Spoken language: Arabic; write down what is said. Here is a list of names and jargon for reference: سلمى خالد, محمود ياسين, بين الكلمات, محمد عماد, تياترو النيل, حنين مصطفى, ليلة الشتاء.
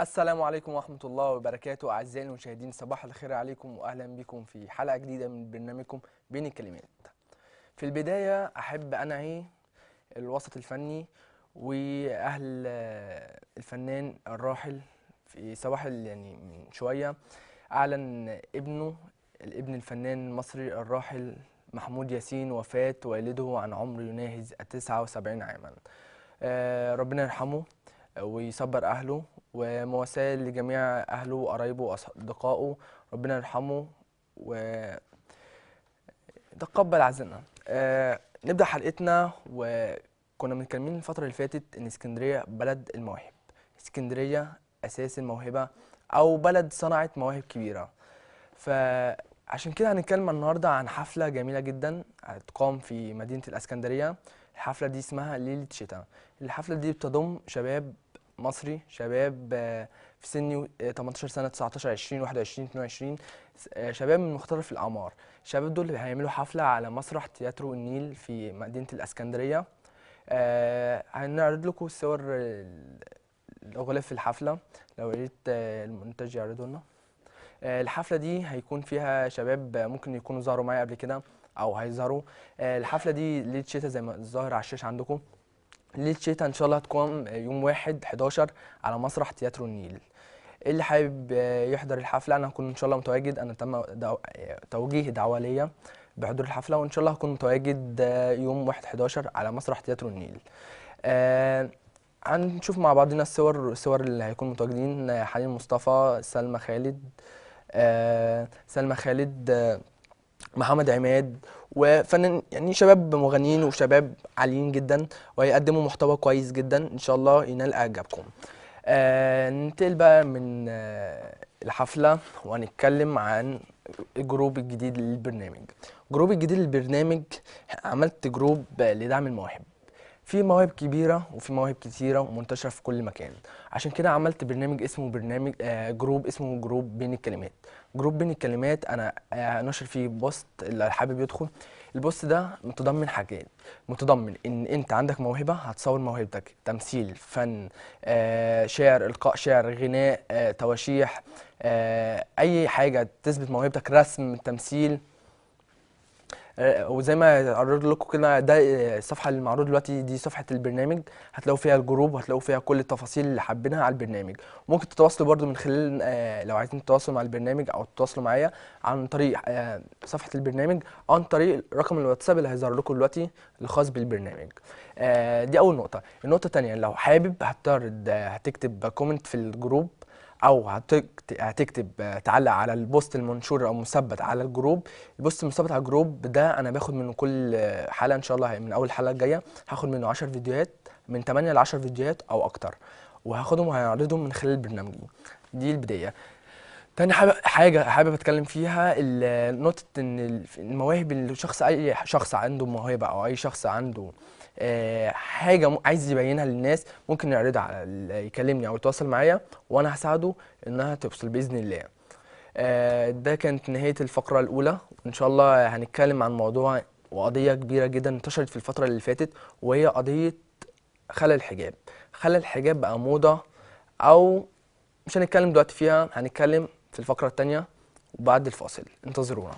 السلام عليكم ورحمة الله وبركاته أعزائي المشاهدين، صباح الخير عليكم وأهلا بكم في حلقة جديدة من برنامجكم بين الكلمات. في البداية أحب أنعي الوسط الفني وأهل الفنان الراحل في صباح يعني من شوية أعلن ابنه الابن الفنان المصري الراحل محمود ياسين وفاة والده عن عمر يناهز 79 عاما. ربنا يرحمه ويصبر أهله، ومواساة لجميع أهله وقرايبه وأصدقائه، ربنا يرحمه وتقبل عزنا. نبدأ حلقتنا. وكنا متكلمين الفترة اللي فاتت إن اسكندرية بلد المواهب، اسكندرية أساس الموهبة أو بلد صنعت مواهب كبيرة. فعشان كده هنتكلم النهاردة عن حفلة جميلة جدا هتقام في مدينة الإسكندرية. الحفلة دي اسمها ليلة الشتاء. الحفلة دي بتضم شباب مصري، شباب في سن 18 سنة، 19، 20، 21، 22، شباب من مختلف الأعمار. الشباب دول هيعملوا حفلة على مسرح تياترو النيل في مدينة الإسكندرية. هنعرض لكم صور الغلاف الحفلة، لو يا ريت المونتاج يعرضوا لنا. الحفلة دي هيكون فيها شباب ممكن يكونوا ظهروا معايا قبل كده أو هيظهروا. الحفلة دي ليلة شتاء زي ما ظاهر على الشاشة عندكم. ليلة شتاء إن شاء الله هتقام يوم 1/11 على مسرح تياترو النيل. اللي حابب يحضر الحفلة، أنا هكون إن شاء الله متواجد. أنا تم توجيه دعوة ليا بحضور الحفلة، وإن شاء الله هكون متواجد يوم 1/11 على مسرح تياترو النيل. هنشوف مع بعضنا الصور اللي هيكون متواجدين. حنين مصطفى، سلمى خالد، محمد عماد، وفنان يعني شباب مغنيين وشباب عاليين جدا، وهيقدموا محتوى كويس جدا ان شاء الله ينال اعجابكم. ننتقل بقى من الحفله وهنتكلم عن الجروب الجديد للبرنامج. الجروب الجديد للبرنامج، عملت جروب لدعم المواهب. في مواهب كبيره وفي مواهب كتيره ومنتشره في كل مكان، عشان كده عملت برنامج اسمه جروب اسمه جروب بين الكلمات. جروب بين الكلمات انا نشر فيه بوست، اللي حابب يدخل البوست ده متضمن حاجات، متضمن ان انت عندك موهبه هتصور موهبتك، تمثيل، فن، شعر، القاء شعر، غناء، تواشيح، اي حاجه تثبت موهبتك، رسم، تمثيل. وزي ما عرضت لكم كده، ده الصفحه اللي معروض دلوقتي، دي صفحه البرنامج، هتلاقوا فيها الجروب وهتلاقوا فيها كل التفاصيل اللي حابينها على البرنامج. ممكن تتواصلوا برده من خلال، لو عايزين تتواصلوا مع البرنامج او تتواصلوا معايا عن طريق صفحه البرنامج، عن طريق رقم الواتساب اللي هيظهر لكم دلوقتي الخاص بالبرنامج. دي اول نقطه. النقطه الثانيه، لو حابب هتكتب كومنت في الجروب، او هتكتب تعلق على البوست المنشور او مثبت على الجروب. البوست المثبت على الجروب ده انا باخد منه كل حلقه ان شاء الله، من اول حلقه الجايه هاخد منه 10 فيديوهات، من 8 ل 10 فيديوهات او اكتر، وهاخدهم وهعرضهم من خلال البرنامج. دي البدايه. تاني حاجه حابب اتكلم فيها، نقطه ان المواهب اللي شخص، اي شخص عنده موهبه او اي شخص عنده حاجه عايز يبينها للناس، ممكن يعرضها يكلمني او يتواصل معايا وانا هساعده انها توصل باذن الله. ده كانت نهايه الفقره الاولى. ان شاء الله هنتكلم عن موضوع وقضيه كبيره جدا انتشرت في الفتره اللي فاتت، وهي قضيه خلع الحجاب. خلع الحجاب بقى موضه، او مش هنتكلم دلوقتي فيها، هنتكلم في الفقره الثانيه وبعد الفاصل. انتظرونا.